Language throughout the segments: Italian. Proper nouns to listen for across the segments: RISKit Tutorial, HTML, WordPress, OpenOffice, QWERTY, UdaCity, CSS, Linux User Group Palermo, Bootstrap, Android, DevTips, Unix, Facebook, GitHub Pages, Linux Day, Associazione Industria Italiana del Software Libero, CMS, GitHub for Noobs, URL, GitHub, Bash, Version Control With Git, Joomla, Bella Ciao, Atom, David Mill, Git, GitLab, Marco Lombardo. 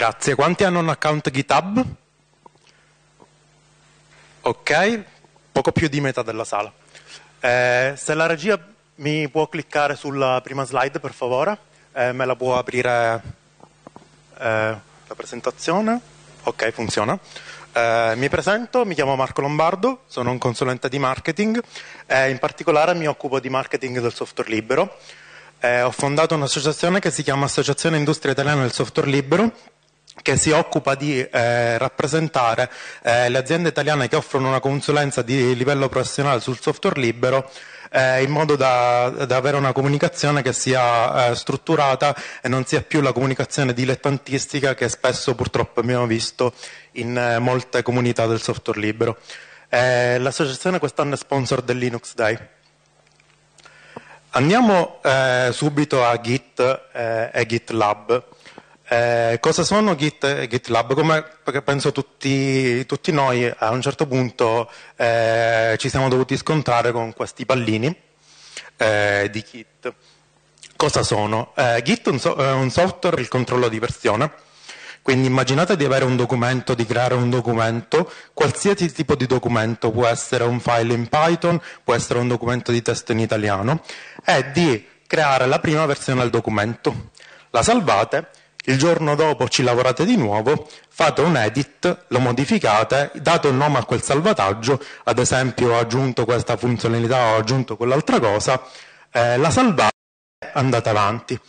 Grazie. Quanti hanno un account GitHub? Ok, poco più di metà della sala. Se la regia mi può cliccare sulla prima slide, per favore, me la può aprire la presentazione. Ok, funziona. Mi presento, mi chiamo Marco Lombardo, sono un consulente di marketing e in particolare mi occupo di marketing del software libero. Ho fondato un'associazione che si chiama Associazione Industria Italiana del Software Libero, che si occupa di rappresentare le aziende italiane che offrono una consulenza di livello professionale sul software libero, in modo da avere una comunicazione che sia strutturata e non sia più la comunicazione dilettantistica che spesso purtroppo abbiamo visto in molte comunità del software libero. L'associazione quest'anno è sponsor del Linux Day. Andiamo subito a Git e GitLab. Cosa sono Git e GitLab? Come penso tutti noi a un certo punto ci siamo dovuti scontrare con questi pallini di Git. Cosa sono? Git è un software per il controllo di versione, quindi immaginate di avere un documento, di creare un documento, qualsiasi tipo di documento, può essere un file in Python, può essere un documento di testo in italiano, e di creare la prima versione del documento. La salvate. Il giorno dopo ci lavorate di nuovo, fate un edit, lo modificate, date un nome a quel salvataggio, ad esempio ho aggiunto questa funzionalità, ho aggiunto quell'altra cosa, la salvate e andate avanti.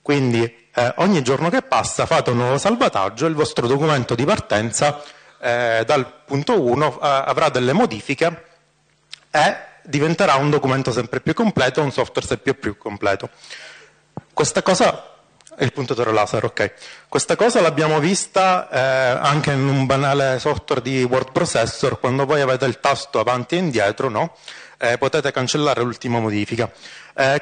Quindi ogni giorno che passa fate un nuovo salvataggio e il vostro documento di partenza dal punto 1 avrà delle modifiche e diventerà un documento sempre più completo, un software sempre più completo. Questa cosa... Il puntatore laser, ok. Questa cosa l'abbiamo vista anche in un banale software di word processor, quando voi avete il tasto avanti e indietro, no? Potete cancellare l'ultima modifica.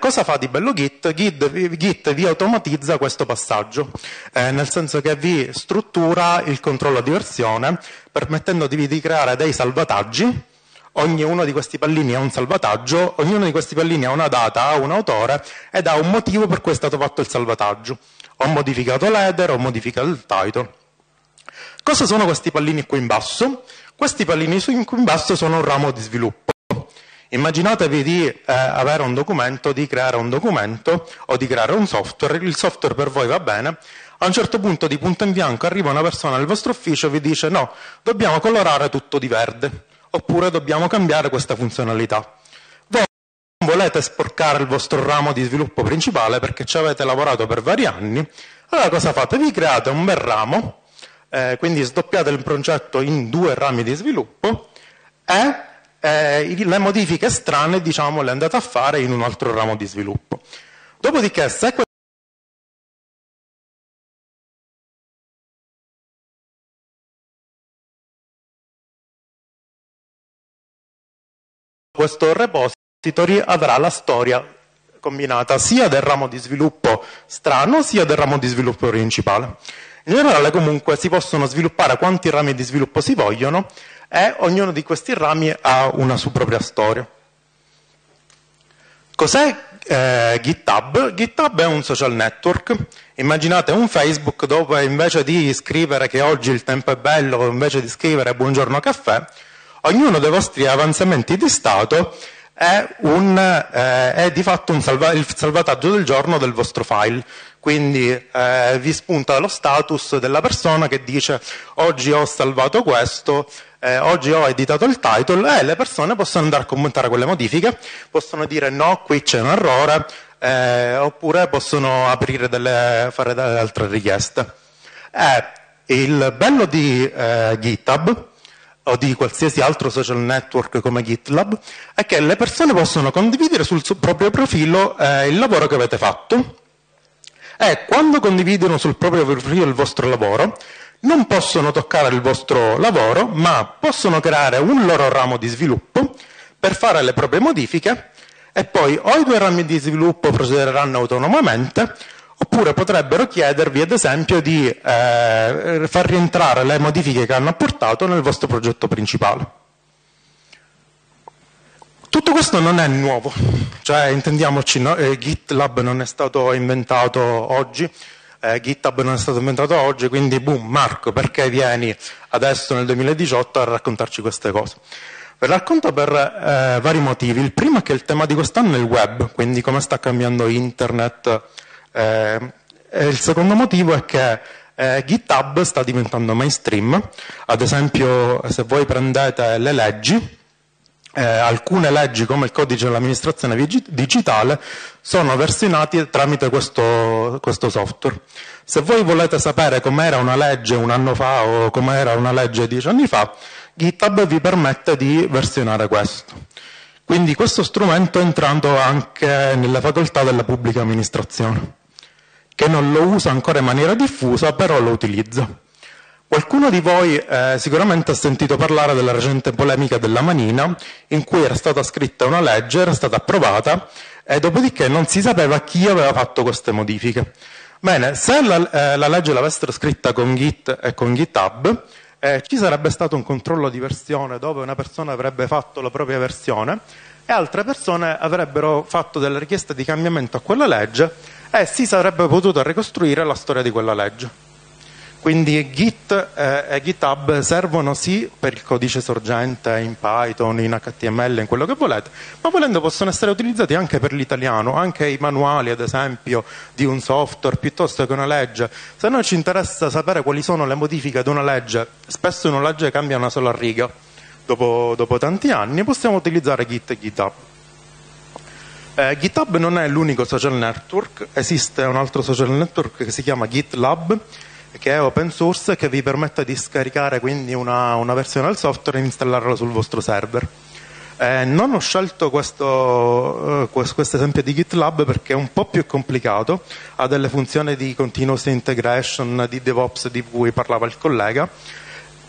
Cosa fa di bello Git? Git vi automatizza questo passaggio, nel senso che vi struttura il controllo di versione, permettendovi di creare dei salvataggi. Ognuno di questi pallini ha un salvataggio, ognuno di questi pallini ha una data, ha un autore ed ha un motivo per cui è stato fatto il salvataggio. Ho modificato l'header, ho modificato il title. Cosa sono questi pallini qui in basso? Questi pallini qui in basso sono un ramo di sviluppo. Immaginatevi di avere un documento, di creare un documento o di creare un software. Il software per voi va bene. A un certo punto di punto in bianco arriva una persona nel vostro ufficio e vi dice no, dobbiamo colorare tutto di verde. Oppure dobbiamo cambiare questa funzionalità. Voi non volete sporcare il vostro ramo di sviluppo principale perché ci avete lavorato per vari anni, allora cosa fate? Vi create un bel ramo, quindi sdoppiate il progetto in due rami di sviluppo e le modifiche strane, diciamo, le andate a fare in un altro ramo di sviluppo. Dopodiché, se questo repository avrà la storia combinata sia del ramo di sviluppo strano sia del ramo di sviluppo principale. In generale comunque si possono sviluppare quanti rami di sviluppo si vogliono e ognuno di questi rami ha una sua propria storia. Cos'è GitHub? GitHub è un social network. Immaginate un Facebook dove invece di scrivere che oggi il tempo è bello, invece di scrivere buongiorno caffè, ognuno dei vostri avanzamenti di stato è di fatto il salvataggio del giorno del vostro file, quindi vi spunta lo status della persona che dice oggi ho salvato questo, oggi ho editato il title, e le persone possono andare a commentare quelle modifiche, possono dire no, qui c'è un errore, oppure possono aprire fare delle altre richieste. Il bello di GitHub o di qualsiasi altro social network come GitLab, è che le persone possono condividere sul proprio profilo il lavoro che avete fatto, e quando condividono sul proprio profilo il vostro lavoro, non possono toccare il vostro lavoro, ma possono creare un loro ramo di sviluppo per fare le proprie modifiche, e poi o i due rami di sviluppo procederanno autonomamente, oppure potrebbero chiedervi ad esempio di far rientrare le modifiche che hanno apportato nel vostro progetto principale. Tutto questo non è nuovo, cioè intendiamoci, no? GitLab non è stato inventato oggi, GitHub non è stato inventato oggi, quindi boom, Marco, perché vieni adesso nel 2018 a raccontarci queste cose? Ve la racconto per vari motivi. Il primo è che il tema di quest'anno è il web, quindi come sta cambiando internet. E il secondo motivo è che GitHub sta diventando mainstream. Ad esempio, se voi prendete le leggi, alcune leggi come il codice dell'amministrazione digitale sono versionati tramite questo software. Se voi volete sapere com'era una legge un anno fa o com'era una legge 10 anni fa, GitHub vi permette di versionare questo. Quindi questo strumento è entrato anche nelle facoltà della pubblica amministrazione, che non lo usa ancora in maniera diffusa, però lo utilizza. Qualcuno di voi sicuramente ha sentito parlare della recente polemica della manina, in cui era stata scritta una legge, era stata approvata e dopodiché non si sapeva chi aveva fatto queste modifiche. Bene, se la legge l'avessero scritta con Git e con GitHub, ci sarebbe stato un controllo di versione dove una persona avrebbe fatto la propria versione e altre persone avrebbero fatto delle richieste di cambiamento a quella legge e si sarebbe potuto ricostruire la storia di quella legge. Quindi Git e GitHub servono sì per il codice sorgente in Python, in HTML, in quello che volete, ma volendo possono essere utilizzati anche per l'italiano, anche i manuali ad esempio di un software piuttosto che una legge. Se noi ci interessa sapere quali sono le modifiche di una legge, spesso una legge cambia una sola riga dopo tanti anni, possiamo utilizzare Git e GitHub. GitHub non è l'unico social network, esiste un altro social network che si chiama GitLab, che è open source e che vi permette di scaricare quindi una versione del software e installarla sul vostro server. Non ho scelto questo esempio di GitLab perché è un po' più complicato, ha delle funzioni di continuous integration, di DevOps di cui parlava il collega,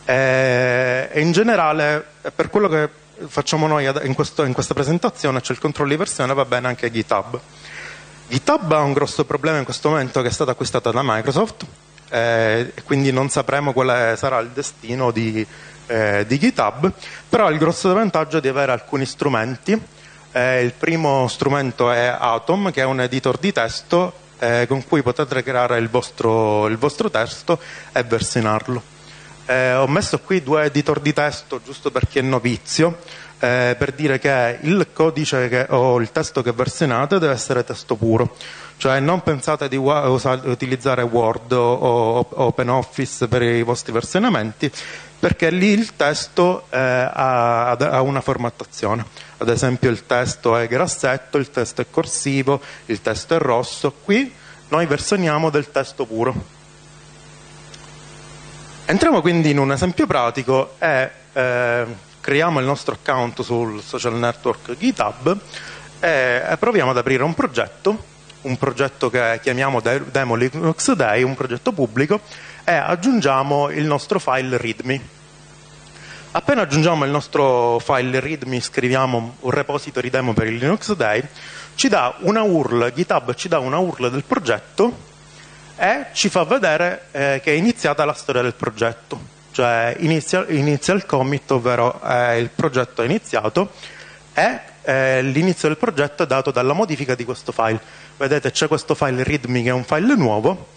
e in generale per quello che facciamo noi in questa presentazione, cioè il controllo di versione, va bene anche GitHub. GitHub ha un grosso problema in questo momento, che è stata acquistata da Microsoft, e quindi non sapremo quale sarà il destino di GitHub, però il grosso vantaggio è di avere alcuni strumenti. Il primo strumento è Atom, che è un editor di testo con cui potete creare il vostro testo e versionarlo. Ho messo qui 2 editor di testo giusto per chi è novizio, per dire che il codice o il testo che versionate deve essere testo puro. Cioè non pensate di utilizzare Word o OpenOffice per i vostri versionamenti, perché lì il testo ha una formattazione. Ad esempio il testo è grassetto, il testo è corsivo, il testo è rosso. Qui noi versioniamo del testo puro. Entriamo quindi in un esempio pratico e creiamo il nostro account sul social network GitHub e proviamo ad aprire un progetto che chiamiamo Demo Linux Day, un progetto pubblico, e aggiungiamo il nostro file readme. Appena aggiungiamo il nostro file readme, scriviamo un repository demo per il Linux Day, ci dà una URL, GitHub ci dà una URL del progetto e ci fa vedere che è iniziata la storia del progetto, cioè inizia il commit, ovvero il progetto è iniziato e l'inizio del progetto è dato dalla modifica di questo file. Vedete, c'è questo file readme che è un file nuovo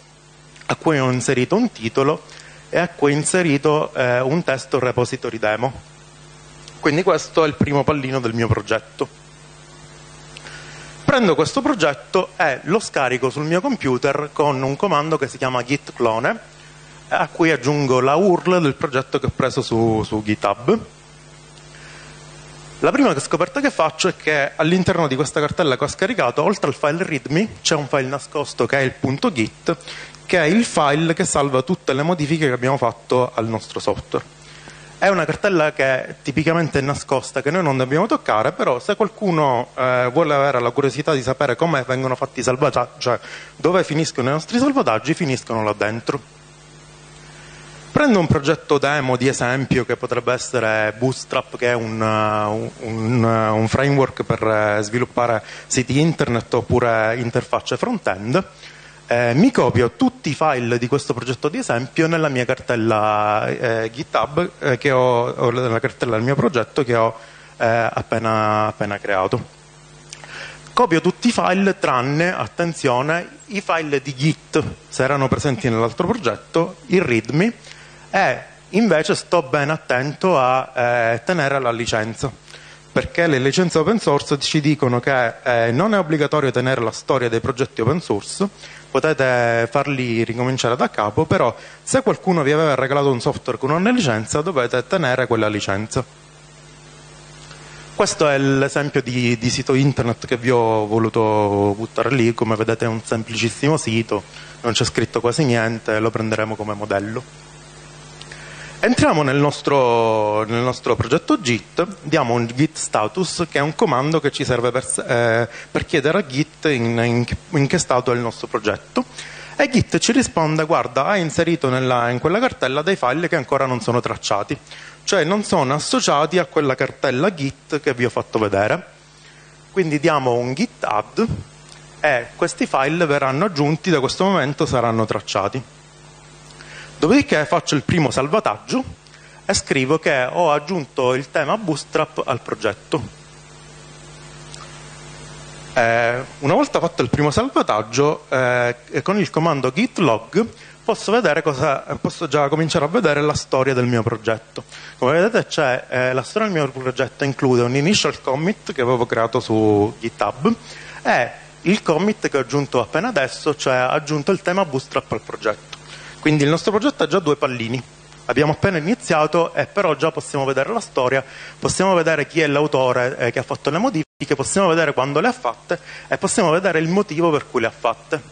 a cui ho inserito un titolo e a cui ho inserito un testo repository demo. Quindi questo è il primo pallino del mio progetto. Prendo questo progetto e lo scarico sul mio computer con un comando che si chiama git clone, a cui aggiungo la URL del progetto che ho preso su GitHub. La prima scoperta che faccio è che all'interno di questa cartella che ho scaricato, oltre al file readme, c'è un file nascosto che è il .git, che è il file che salva tutte le modifiche che abbiamo fatto al nostro software. È una cartella che tipicamente è nascosta, che noi non dobbiamo toccare, però se qualcuno vuole avere la curiosità di sapere come vengono fatti i salvataggi, cioè dove finiscono i nostri salvataggi, finiscono là dentro. Prendo un progetto demo di esempio che potrebbe essere Bootstrap, che è un framework per sviluppare siti internet oppure interfacce front-end. Mi copio tutti i file di questo progetto di esempio nella mia cartella GitHub, che ho nella cartella del mio progetto che ho appena creato. Copio tutti i file tranne, attenzione, i file di Git, se erano presenti nell'altro progetto, il readme, e invece sto ben attento a tenere la licenza, perché le licenze open source ci dicono che non è obbligatorio tenere la storia dei progetti open source, potete farli ricominciare da capo, però se qualcuno vi aveva regalato un software con una licenza dovete tenere quella licenza. Questo è l'esempio di sito internet che vi ho voluto buttare lì, come vedete è un semplicissimo sito, non c'è scritto quasi niente, lo prenderemo come modello. Entriamo nel nostro progetto Git, diamo un git status che è un comando che ci serve per chiedere a Git in che stato è il nostro progetto, e Git ci risponde: guarda, hai inserito in quella cartella dei file che ancora non sono tracciati, cioè non sono associati a quella cartella Git che vi ho fatto vedere. Quindi diamo un git add e questi file verranno aggiunti, da questo momento saranno tracciati. Dopodiché faccio il primo salvataggio e scrivo che ho aggiunto il tema Bootstrap al progetto. Una volta fatto il primo salvataggio, con il comando git log posso già cominciare a vedere la storia del mio progetto. Come vedete la storia del mio progetto include un initial commit che avevo creato su GitHub e il commit che ho aggiunto appena adesso, cioè ho aggiunto il tema Bootstrap al progetto. Quindi il nostro progetto ha già due pallini. Abbiamo appena iniziato e però già possiamo vedere la storia, possiamo vedere chi è l'autore che ha fatto le modifiche, possiamo vedere quando le ha fatte e possiamo vedere il motivo per cui le ha fatte.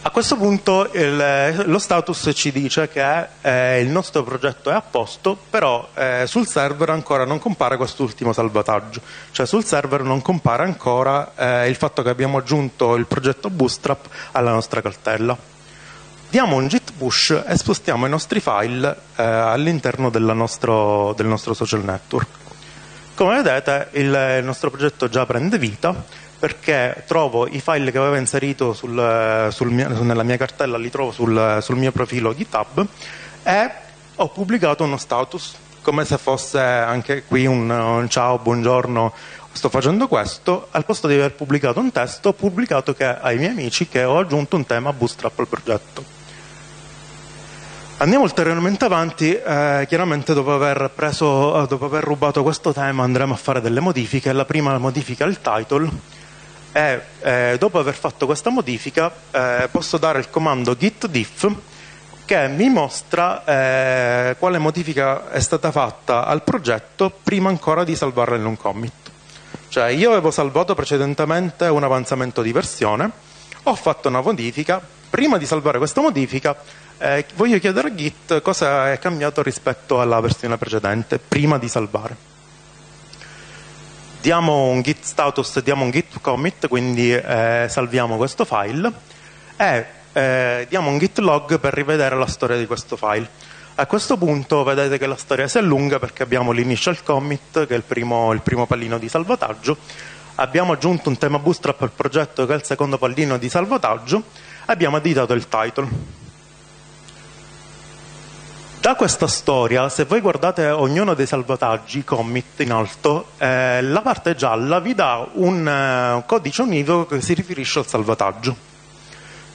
A questo punto lo status ci dice che il nostro progetto è a posto, però sul server ancora non compare quest'ultimo salvataggio, cioè sul server non compare ancora il fatto che abbiamo aggiunto il progetto Bootstrap alla nostra cartella. Diamo un git push e spostiamo i nostri file all'interno del nostro social network. Come vedete il nostro progetto già prende vita, perché trovo i file che avevo inserito nella mia cartella, li trovo sul mio profilo GitHub, e ho pubblicato uno status, come se fosse anche qui un ciao, buongiorno, sto facendo questo, al posto di aver pubblicato un testo, ho pubblicato ai miei amici che ho aggiunto un tema Bootstrap al progetto. Andiamo ulteriormente avanti, chiaramente dopo aver rubato questo tema andremo a fare delle modifiche. La prima modifica è il title e dopo aver fatto questa modifica posso dare il comando git diff che mi mostra quale modifica è stata fatta al progetto prima ancora di salvarla in un commit. Cioè io avevo salvato precedentemente un avanzamento di versione, ho fatto una modifica, prima di salvare questa modifica voglio chiedere a Git cosa è cambiato rispetto alla versione precedente prima di salvare. Diamo un git status, diamo un git commit, quindi salviamo questo file e diamo un git log per rivedere la storia di questo file. A questo punto vedete che la storia si allunga perché abbiamo l'initial commit che è il primo pallino di salvataggio, abbiamo aggiunto un tema Bootstrap al progetto che è il secondo pallino di salvataggio, abbiamo editato il title. Da questa storia, se voi guardate ognuno dei salvataggi, commit in alto, la parte gialla vi dà un codice univoco che si riferisce al salvataggio.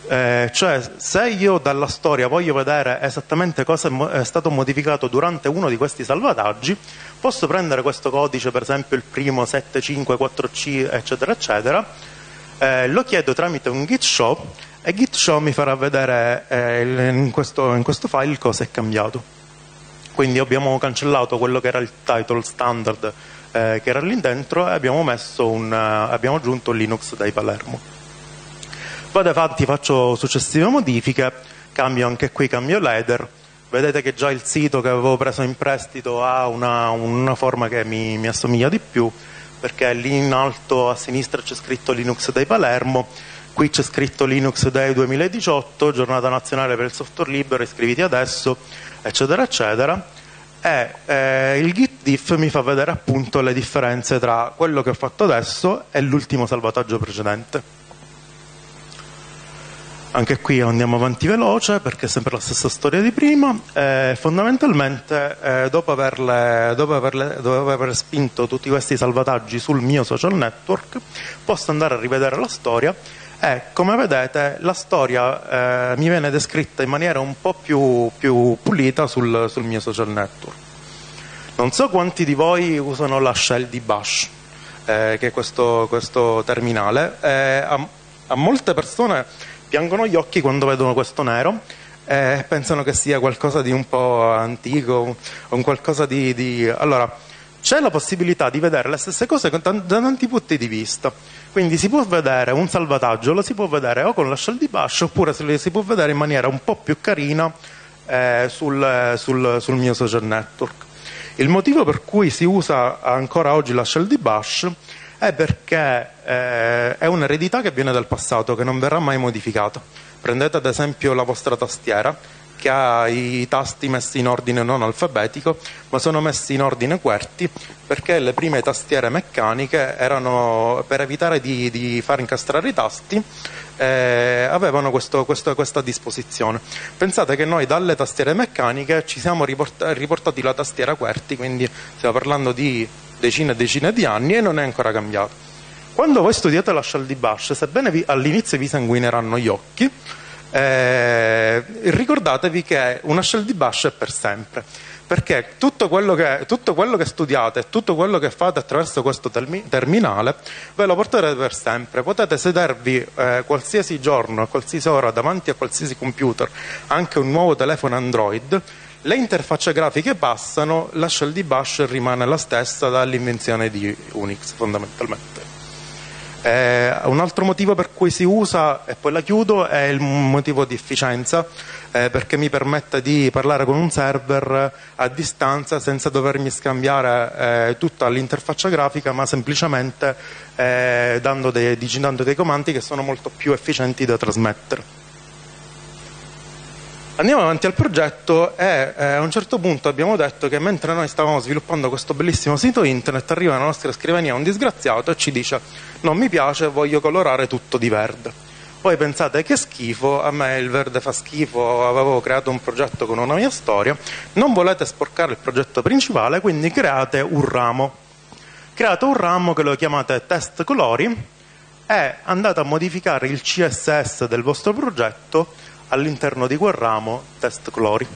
Cioè, se io dalla storia voglio vedere esattamente cosa è stato modificato durante uno di questi salvataggi, posso prendere questo codice, per esempio il primo 754C, eccetera, eccetera, lo chiedo tramite un git show, e git show mi farà vedere in questo file cosa è cambiato. Quindi abbiamo cancellato quello che era il title standard che era lì dentro e abbiamo messo abbiamo aggiunto Linux Day Palermo. Vado avanti, faccio successive modifiche, cambio anche qui, cambio l'header. Vedete che già il sito che avevo preso in prestito ha una forma che mi assomiglia di più, perché lì in alto a sinistra c'è scritto Linux Day Palermo. Qui c'è scritto Linux Day 2018, giornata nazionale per il software libero, iscriviti adesso, eccetera, eccetera. E il git diff mi fa vedere appunto le differenze tra quello che ho fatto adesso e l'ultimo salvataggio precedente. Anche qui andiamo avanti veloce perché è sempre la stessa storia di prima. Fondamentalmente dopo aver spinto tutti questi salvataggi sul mio social network posso andare a rivedere la storia E come vedete la storia mi viene descritta in maniera un po' più pulita sul mio social network. Non so quanti di voi usano la shell di Bash, che è questo terminale. A molte persone piangono gli occhi quando vedono questo nero e pensano che sia qualcosa di un po' antico o un qualcosa di... Allora, c'è la possibilità di vedere le stesse cose da tanti punti di vista. Quindi si può vedere un salvataggio, lo si può vedere o con la shell di Bash oppure si può vedere in maniera un po' più carina sul mio social network. Il motivo per cui si usa ancora oggi la shell di Bash è perché è un'eredità che viene dal passato, che non verrà mai modificata. Prendete ad esempio la vostra tastiera, che ha i tasti messi in ordine non alfabetico, ma sono messi in ordine QWERTY, perché le prime tastiere meccaniche erano, per evitare di far incastrare i tasti, avevano questa disposizione. Pensate che noi dalle tastiere meccaniche ci siamo riportati la tastiera QWERTY, quindi stiamo parlando di decine e decine di anni e non è ancora cambiato. Quando voi studiate la shell di Bash, sebbene all'inizio vi sanguineranno gli occhi, ricordatevi che una shell di Bash è per sempre, perché tutto quello che studiate, tutto quello che fate attraverso questo terminale ve lo porterete per sempre. Potete sedervi qualsiasi giorno, a qualsiasi ora, davanti a qualsiasi computer, anche un nuovo telefono Android, le interfacce grafiche passano, la shell di Bash rimane la stessa dall'invenzione di Unix, fondamentalmente. Un altro motivo per cui si usa, e poi la chiudo, è il motivo di efficienza, perché mi permette di parlare con un server a distanza senza dovermi scambiare tutta l'interfaccia grafica, ma semplicemente digitando dei comandi che sono molto più efficienti da trasmettere. Andiamo avanti al progetto e a un certo punto abbiamo detto che mentre noi stavamo sviluppando questo bellissimo sito internet arriva alla nostra scrivania un disgraziato e ci dice: non mi piace, voglio colorare tutto di verde. Poi pensate che schifo, a me il verde fa schifo, avevo creato un progetto con una mia storia, non volete sporcare il progetto principale, quindi create un ramo che lo chiamate test colori e andate a modificare il CSS del vostro progetto all'interno di quel ramo test colori.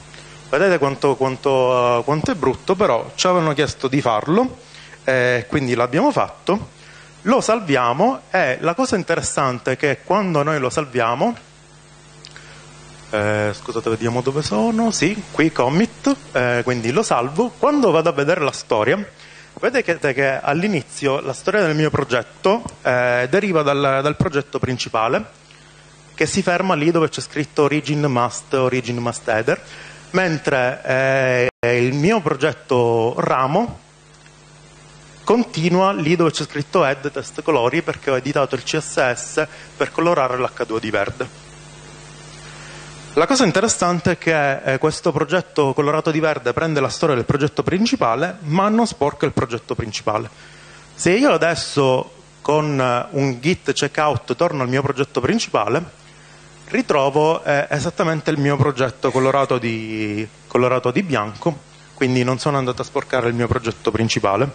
Vedete quanto è brutto, però ci avevano chiesto di farlo, quindi l'abbiamo fatto, lo salviamo e la cosa interessante è che quando noi lo salviamo, scusate, vediamo dove sono, sì, qui commit, quindi lo salvo, quando vado a vedere la storia, vedete che all'inizio la storia del mio progetto deriva dal progetto principale, che si ferma lì dove c'è scritto origin must header, mentre il mio progetto ramo continua lì dove c'è scritto add test colori, perché ho editato il CSS per colorare l'H2 di verde. La cosa interessante è che questo progetto colorato di verde prende la storia del progetto principale, ma non sporca il progetto principale. Se io adesso con un git checkout torno al mio progetto principale, ritrovo esattamente il mio progetto colorato di bianco, quindi non sono andato a sporcare il mio progetto principale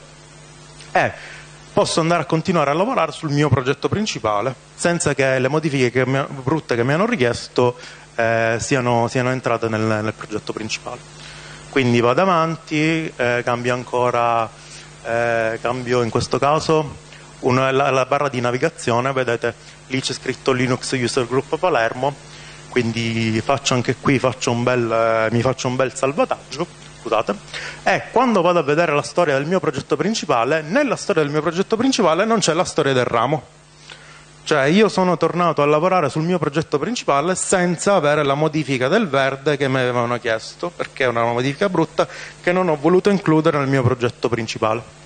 e posso andare a continuare a lavorare sul mio progetto principale senza che le modifiche brutte che mi hanno richiesto siano entrate nel progetto principale. Quindi vado avanti, cambio in questo caso la barra di navigazione, vedete lì c'è scritto Linux User Group Palermo, quindi mi faccio un bel salvataggio, scusate, e quando vado a vedere la storia del mio progetto principale, nella storia del mio progetto principale non c'è la storia del ramo, cioè io sono tornato a lavorare sul mio progetto principale senza avere la modifica del verde che mi avevano chiesto, perché è una modifica brutta che non ho voluto includere nel mio progetto principale.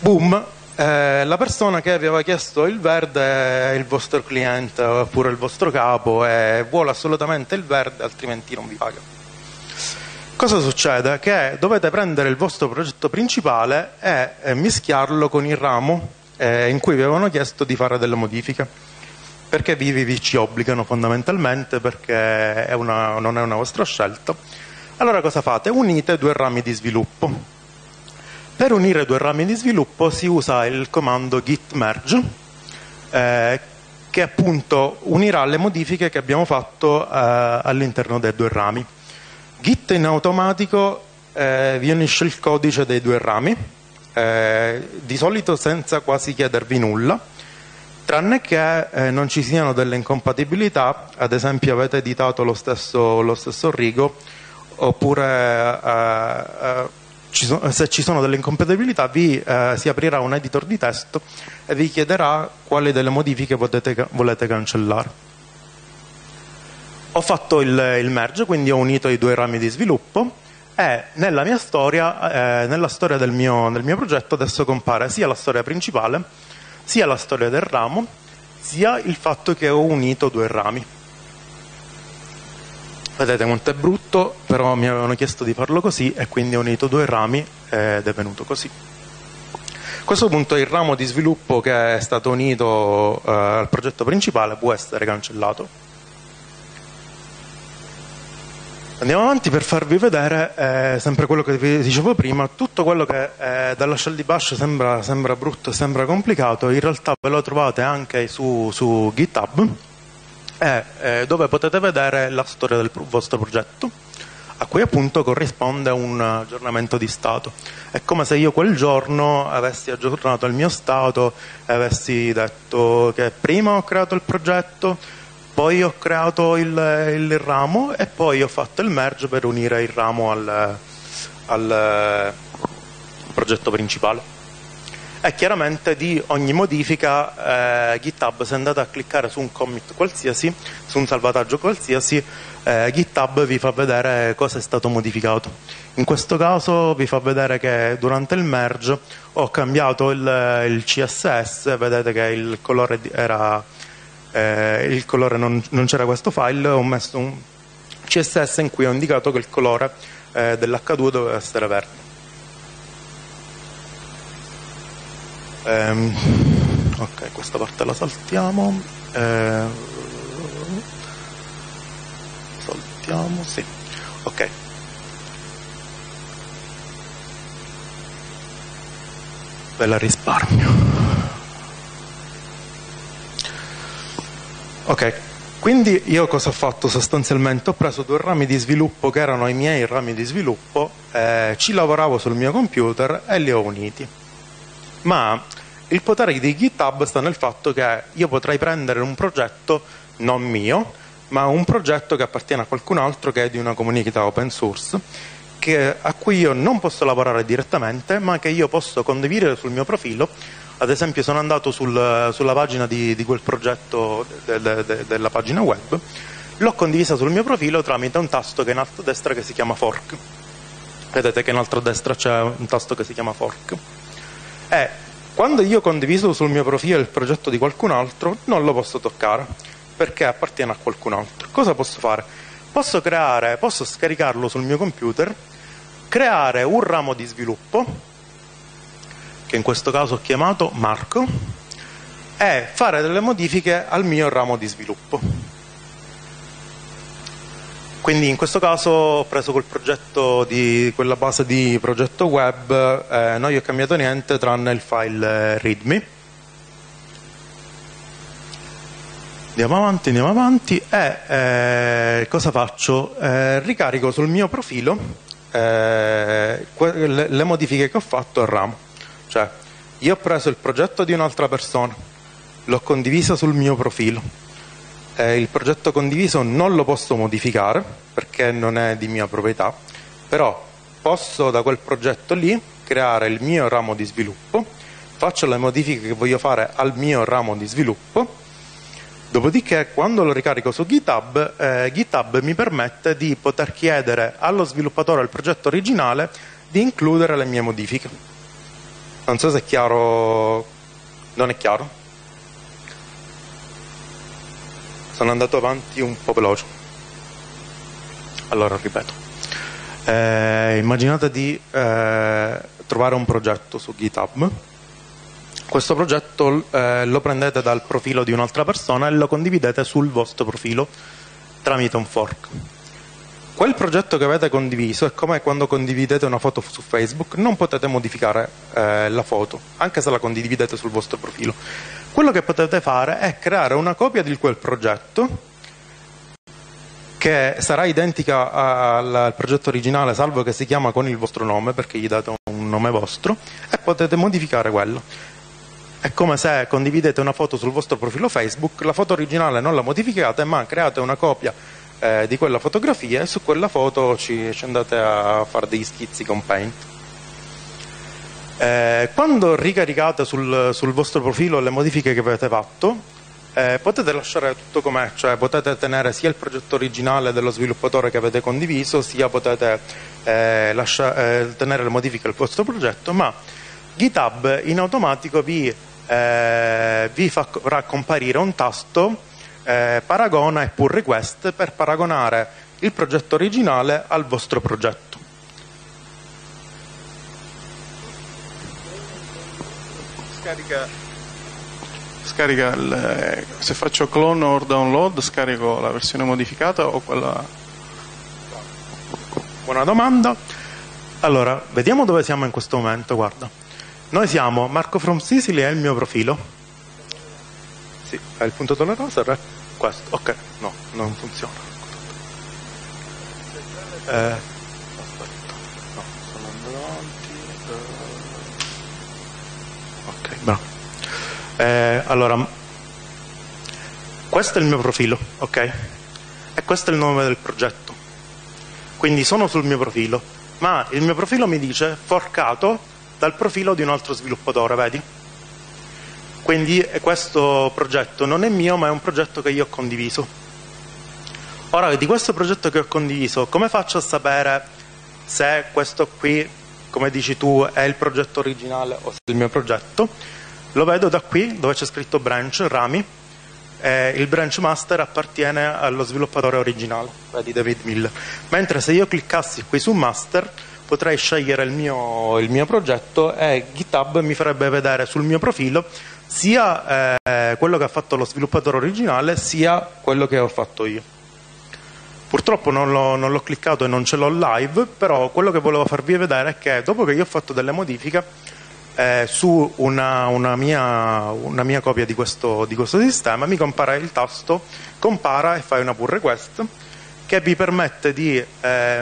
Boom, la persona che vi aveva chiesto il verde è il vostro cliente oppure il vostro capo e vuole assolutamente il verde, altrimenti non vi paga. Cosa succede? Che dovete prendere il vostro progetto principale e mischiarlo con il ramo in cui vi avevano chiesto di fare delle modifiche, perché vi ci obbligano fondamentalmente, perché non è una vostra scelta. Allora cosa fate? Unite due rami di sviluppo. Per unire due rami di sviluppo si usa il comando git merge, che appunto unirà le modifiche che abbiamo fatto all'interno dei due rami. Git in automatico vi unisce il codice dei due rami, di solito senza quasi chiedervi nulla, tranne che non ci siano delle incompatibilità, ad esempio avete editato lo stesso rigo, oppure se ci sono delle incompatibilità vi si aprirà un editor di testo e vi chiederà quali delle modifiche volete cancellare. Ho fatto il merge, quindi ho unito i due rami di sviluppo, e nella mia storia, nella storia del mio progetto adesso compare sia la storia principale, sia la storia del ramo, sia il fatto che ho unito due rami. Vedete quanto è brutto, però mi avevano chiesto di farlo così e quindi ho unito due rami ed è venuto così. A questo punto il ramo di sviluppo che è stato unito al progetto principale può essere cancellato. Andiamo avanti per farvi vedere sempre quello che vi dicevo prima. Tutto quello che dalla shell di Bash sembra brutto, sembra complicato, in realtà ve lo trovate anche su GitHub, dove potete vedere la storia del vostro progetto, a cui appunto corrisponde un aggiornamento di stato. È come se io quel giorno avessi aggiornato il mio stato e avessi detto che prima ho creato il progetto, poi ho creato il ramo e poi ho fatto il merge per unire il ramo al progetto principale. E chiaramente di ogni modifica GitHub, se andate a cliccare su un commit qualsiasi, su un salvataggio qualsiasi, GitHub vi fa vedere cosa è stato modificato. In questo caso vi fa vedere che durante il merge ho cambiato il CSS, vedete che il colore era... non c'era questo file, ho messo un CSS in cui ho indicato che il colore dell'H2 doveva essere verde. Ok, questa parte la saltiamo. Saltiamo, sì. Ok. Ve la risparmio. Ok, quindi io cosa ho fatto sostanzialmente? Ho preso due rami di sviluppo che erano i miei rami di sviluppo, ci lavoravo sul mio computer e li ho uniti. Ma il potere di GitHub sta nel fatto che io potrei prendere un progetto non mio, ma un progetto che appartiene a qualcun altro, che è di una comunità open source, a cui io non posso lavorare direttamente, ma che io posso condividere sul mio profilo. Ad esempio sono andato sulla pagina di quel progetto, della pagina web, l'ho condivisa sul mio profilo tramite un tasto che è in alto a destra che si chiama fork. Vedete che in alto a destra c'è un tasto che si chiama fork. E quando io condiviso sul mio profilo il progetto di qualcun altro, non lo posso toccare, perché appartiene a qualcun altro. Cosa posso fare? Posso scaricarlo sul mio computer, creare un ramo di sviluppo, che in questo caso ho chiamato Marco, è fare delle modifiche al mio ramo di sviluppo. Quindi in questo caso ho preso quel progetto di quella base di progetto web, non gli ho cambiato niente tranne il file readme. Andiamo avanti e cosa faccio? Ricarico sul mio profilo le modifiche che ho fatto al ramo. Cioè, io ho preso il progetto di un'altra persona, l'ho condiviso sul mio profilo, il progetto condiviso non lo posso modificare perché non è di mia proprietà, però posso da quel progetto lì creare il mio ramo di sviluppo, faccio le modifiche che voglio fare al mio ramo di sviluppo, dopodiché quando lo ricarico su GitHub, GitHub mi permette di poter chiedere allo sviluppatore del progetto originale di includere le mie modifiche. Non so se è chiaro, non è chiaro? Sono andato avanti un po' veloce. Allora ripeto, immaginate di trovare un progetto su GitHub, questo progetto lo prendete dal profilo di un'altra persona e lo condividete sul vostro profilo tramite un fork. Quel progetto che avete condiviso è come quando condividete una foto su Facebook, non potete modificare la foto, anche se la condividete sul vostro profilo. Quello che potete fare è creare una copia di quel progetto che sarà identica al progetto originale, salvo che si chiama con il vostro nome, perché gli date un nome vostro, e potete modificare quello. È come se condividete una foto sul vostro profilo Facebook, la foto originale non la modificate, ma create una copia di quella fotografia e su quella foto ci andate a fare degli schizzi con Paint. Quando ricaricate sul vostro profilo le modifiche che avete fatto, potete lasciare tutto com'è, cioè potete tenere sia il progetto originale dello sviluppatore che avete condiviso, sia potete tenere le modifiche al vostro progetto, ma GitHub in automatico vi farà comparire un tasto paragona e pull request per paragonare il progetto originale al vostro progetto. Scarica se faccio clone o download, scarico la versione modificata o quella? Buona domanda. Allora, vediamo dove siamo in questo momento. Guarda, noi siamo Marco from Sicily, è il mio profilo. Sì, è il punto della rosa, questo. Ok, no, non funziona. Allora, questo è il mio profilo, ok? E questo è il nome del progetto. Quindi sono sul mio profilo, ma il mio profilo mi dice forcato dal profilo di un altro sviluppatore, vedi? Quindi questo progetto non è mio, ma è un progetto che io ho condiviso. Ora, di questo progetto che ho condiviso, come faccio a sapere se questo qui, come dici tu, è il progetto originale o se è il mio progetto? Lo vedo da qui, dove c'è scritto branch, rami, il branch master appartiene allo sviluppatore originale, vedi, David Mill. Mentre se io cliccassi qui su master, potrei scegliere il mio progetto e GitHub mi farebbe vedere sul mio profilo sia quello che ha fatto lo sviluppatore originale, sia quello che ho fatto io. Purtroppo non l'ho cliccato e non ce l'ho live, però quello che volevo farvi vedere è che dopo che io ho fatto delle modifiche, su una mia copia di questo sistema mi compare il tasto compara e fai una pull request, che vi permette di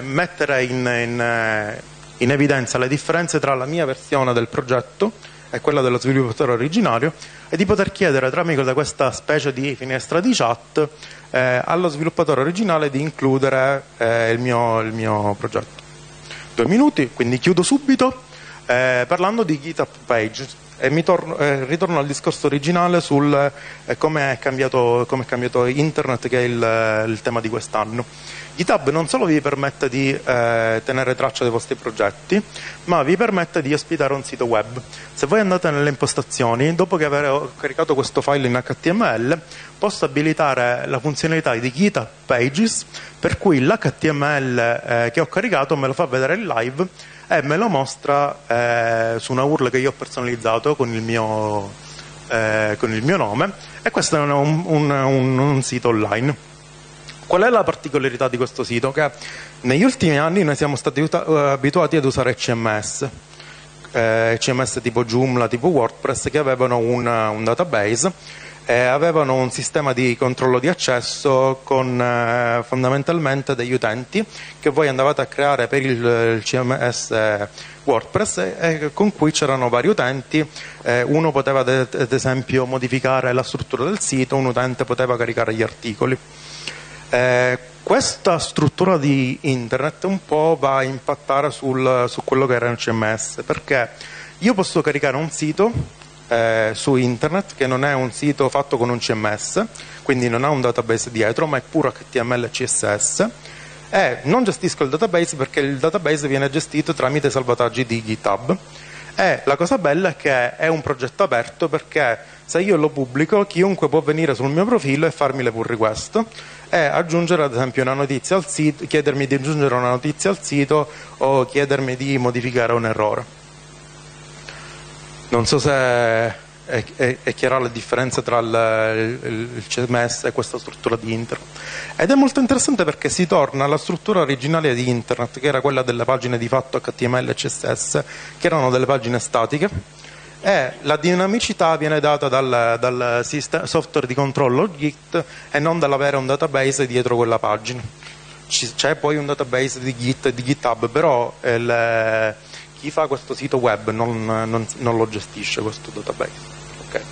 mettere in evidenza le differenze tra la mia versione del progetto e quella dello sviluppatore originario, e di poter chiedere tramite questa specie di finestra di chat allo sviluppatore originale di includere il mio progetto. 2 minuti, quindi chiudo subito. Parlando di GitHub Pages, ritorno al discorso originale sul come è cambiato internet, che è il tema di quest'anno. GitHub non solo vi permette di tenere traccia dei vostri progetti, ma vi permette di ospitare un sito web. Se voi andate nelle impostazioni, dopo che aver caricato questo file in HTML, posso abilitare la funzionalità di GitHub Pages, per cui l'HTML che ho caricato me lo fa vedere in live e me lo mostra su una URL che io ho personalizzato con il mio nome, e questo è un sito online. Qual è la particolarità di questo sito? Che negli ultimi anni noi siamo stati abituati ad usare CMS, CMS tipo Joomla, tipo WordPress, che avevano un database, avevano un sistema di controllo di accesso con fondamentalmente degli utenti che voi andavate a creare per il CMS WordPress, con cui c'erano vari utenti. Uno poteva ad esempio modificare la struttura del sito, un utente poteva caricare gli articoli. Questa struttura di internet un po' va a impattare su quello che era il CMS, perché io posso caricare un sito su internet che non è un sito fatto con un CMS, quindi non ha un database dietro, ma è puro HTML e CSS, e non gestisco il database perché il database viene gestito tramite salvataggi di GitHub. E la cosa bella è che è un progetto aperto, perché se io lo pubblico, chiunque può venire sul mio profilo e farmi le pull request e aggiungere ad esempio una notizia al sito, chiedermi di aggiungere una notizia al sito o chiedermi di modificare un errore. Non so se è chiara la differenza tra il CMS e questa struttura di internet. Ed è molto interessante perché si torna alla struttura originaria di internet, che era quella delle pagine di fatto HTML e CSS, che erano delle pagine statiche, La dinamicità viene data dal software di controllo Git e non dall'avere un database dietro quella pagina. C'è poi un database di Git e di GitHub, però chi fa questo sito web non lo gestisce questo database. Okay.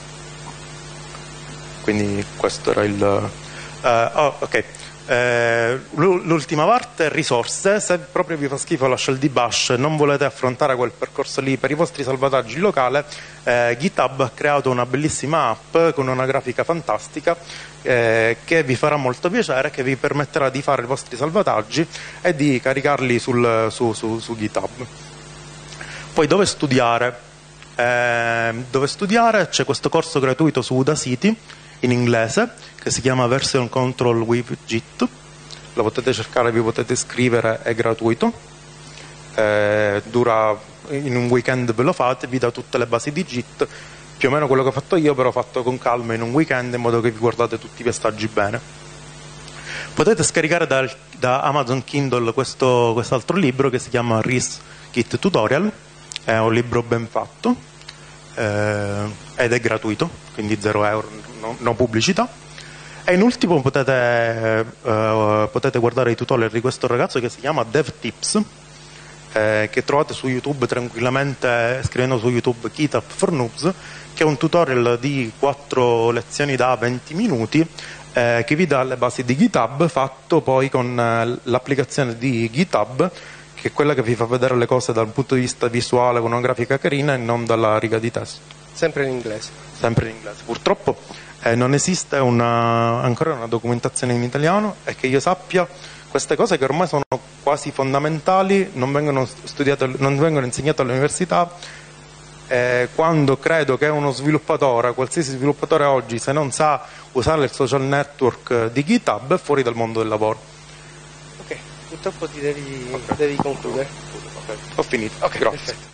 Quindi questo era il... l'ultima parte, risorse. Se proprio vi fa schifo lascia il debash, non volete affrontare quel percorso lì per i vostri salvataggi in locale, GitHub ha creato una bellissima app con una grafica fantastica che vi farà molto piacere, che vi permetterà di fare i vostri salvataggi e di caricarli su GitHub. Poi dove studiare? C'è questo corso gratuito su UdaCity in inglese che si chiama Version Control With Git, lo potete cercare, vi potete iscrivere, è gratuito, dura, in un weekend ve lo fate, vi dà tutte le basi di Git, più o meno quello che ho fatto io, però fatto con calma in un weekend, in modo che vi guardate tutti i passaggi bene. Potete scaricare da Amazon Kindle quest'altro libro che si chiama RISKit Tutorial, è un libro ben fatto ed è gratuito, quindi 0 euro, no pubblicità. E in ultimo potete guardare i tutorial di questo ragazzo che si chiama DevTips, che trovate su YouTube tranquillamente scrivendo su YouTube GitHub for Noobs, che è un tutorial di 4 lezioni da 20 minuti che vi dà le basi di GitHub, fatto poi con l'applicazione di GitHub, che è quella che vi fa vedere le cose dal punto di vista visuale con una grafica carina e non dalla riga di testo. Sempre in inglese. Sempre in inglese. Purtroppo non esiste ancora una documentazione in italiano, e che io sappia queste cose che ormai sono quasi fondamentali non vengono studiate, non vengono insegnate all'università, quando credo che uno sviluppatore, qualsiasi sviluppatore oggi, se non sa usare il social network di GitHub, è fuori dal mondo del lavoro. Purtroppo ti devi concludere. Okay. Ho finito. Okay, grazie. Perfetto.